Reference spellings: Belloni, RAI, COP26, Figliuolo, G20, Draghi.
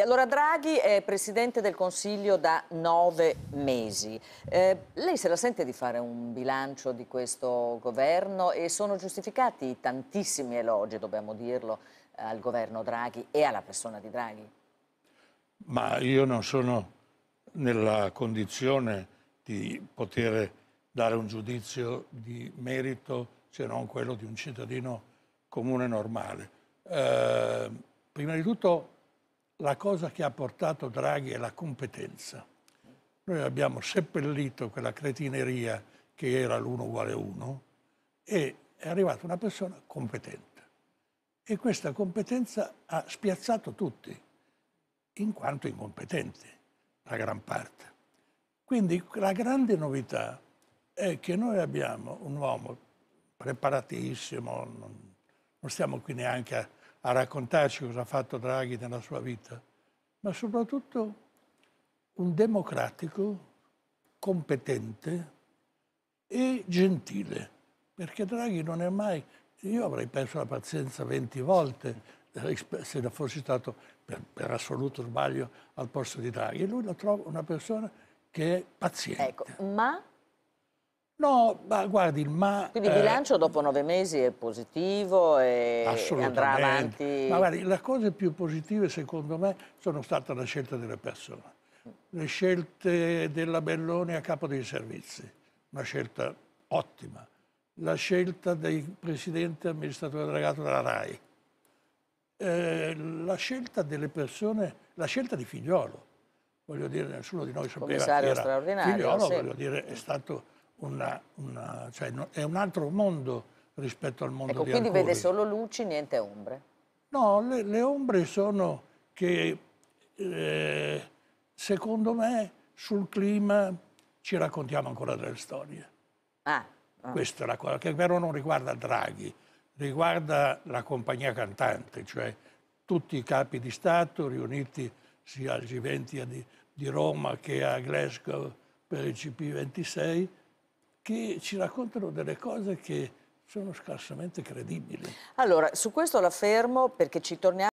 Allora Draghi è Presidente del Consiglio da 9 mesi, lei se la sente di fare un bilancio di questo governo? E sono giustificati tantissimi elogi, dobbiamo dirlo, al governo Draghi e alla persona di Draghi? Ma io non sono nella condizione di poter dare un giudizio di merito se non quello di un cittadino comune normale. Prima di tutto, la cosa che ha portato Draghi è la competenza. Noi abbiamo seppellito quella cretineria che era l'1 uguale 1 e è arrivata una persona competente. E questa competenza ha spiazzato tutti, in quanto incompetenti, la gran parte. Quindi la grande novità è che noi abbiamo un uomo preparatissimo, non stiamo qui neanche a raccontarci cosa ha fatto Draghi nella sua vita, ma soprattutto un democratico, competente e gentile, perché Draghi non è mai... Io avrei perso la pazienza 20 volte se non fossi stato, per assoluto sbaglio, al posto di Draghi. E lui lo trovo una persona che è paziente. Ecco, ma... No, ma guardi, quindi il bilancio dopo 9 mesi è positivo e andrà avanti? Ma guardi, le cose più positive secondo me sono state la scelta delle persone. Le scelte della Belloni a capo dei servizi, una scelta ottima. La scelta del presidente amministratore delegato della RAI. La scelta delle persone, la scelta di Figliuolo. Voglio dire, nessuno di noi sapeva che era Figliuolo, sì. Voglio dire, è stato... cioè è un altro mondo rispetto al mondo, ecco, di quindi alcuni. Vede solo luci, niente ombre? No, le ombre sono che secondo me sul clima ci raccontiamo ancora delle storie. Questa è la cosa che però non riguarda Draghi, riguarda la compagnia cantante, cioè tutti i capi di Stato riuniti sia al G20 di Roma che a Glasgow per il COP26, che ci raccontano delle cose che sono scarsamente credibili. Allora, su questo la fermo perché ci torniamo...